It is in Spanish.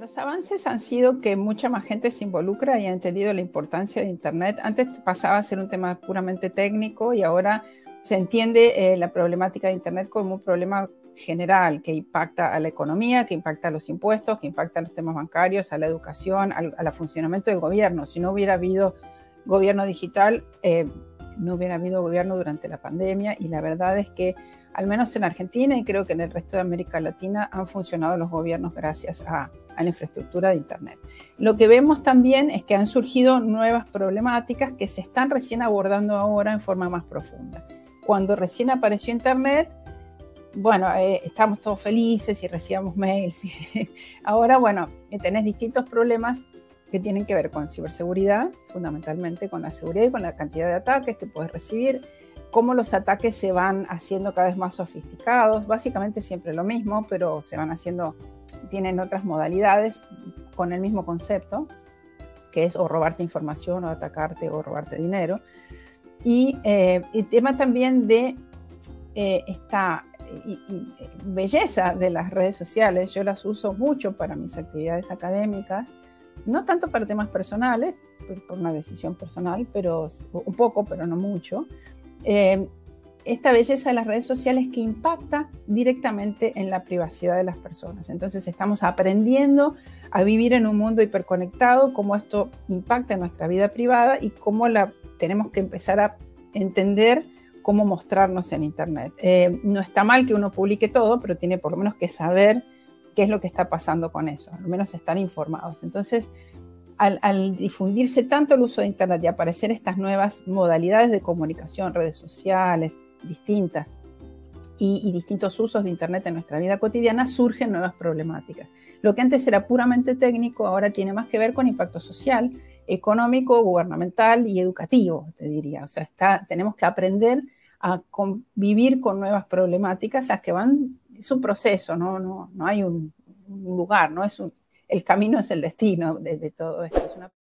Los avances han sido que mucha más gente se involucra y ha entendido la importancia de Internet. Antes pasaba a ser un tema puramente técnico y ahora se entiende la problemática de Internet como un problema general que impacta a la economía, que impacta a los impuestos, que impacta a los temas bancarios, a la educación, al funcionamiento del gobierno. Si no hubiera habido gobierno digital, no hubiera habido gobierno durante la pandemia, y la verdad es que al menos en Argentina y creo que en el resto de América Latina han funcionado los gobiernos gracias a la infraestructura de Internet. Lo que vemos también es que han surgido nuevas problemáticas que se están recién abordando ahora en forma más profunda. Cuando recién apareció Internet, estábamos todos felices y recibíamos mails. Ahora, tenés distintos problemas que tienen que ver con ciberseguridad, fundamentalmente con la seguridad y con la cantidad de ataques que puedes recibir, cómo los ataques se van haciendo cada vez más sofisticados, básicamente siempre lo mismo, pero se van haciendo, tienen otras modalidades con el mismo concepto, que es o robarte información o atacarte o robarte dinero. Y el tema también de esta belleza de las redes sociales. Yo las uso mucho para mis actividades académicas, no tanto para temas personales, por una decisión personal, pero un poco, pero no mucho. Esta belleza de las redes sociales que impacta directamente en la privacidad de las personas. Entonces estamos aprendiendo a vivir en un mundo hiperconectado, cómo esto impacta en nuestra vida privada y cómo tenemos que empezar a entender cómo mostrarnos en Internet. No está mal que uno publique todo, pero tiene por lo menos que saber qué es lo que está pasando con eso, al menos estar informados. Entonces, al difundirse tanto el uso de Internet y aparecer estas nuevas modalidades de comunicación, redes sociales distintas y distintos usos de Internet en nuestra vida cotidiana, surgen nuevas problemáticas. Lo que antes era puramente técnico, ahora tiene más que ver con impacto social, económico, gubernamental y educativo, te diría. O sea, tenemos que aprender a convivir con nuevas problemáticas, las que van, es un proceso, no hay un lugar, el camino es el destino de todo esto.